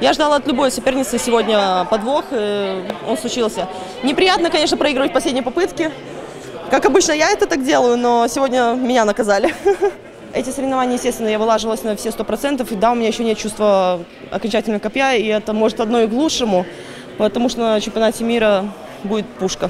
Я ждала от любой соперницы сегодня подвох, он случился. Неприятно, конечно, проигрывать последние попытки. Как обычно, я это так делаю, но сегодня меня наказали. Эти соревнования, естественно, я вылаживалась на все 100%. И да, у меня еще нет чувства окончательного копья, и это может одно и к лучшему, потому что на чемпионате мира будет пушка.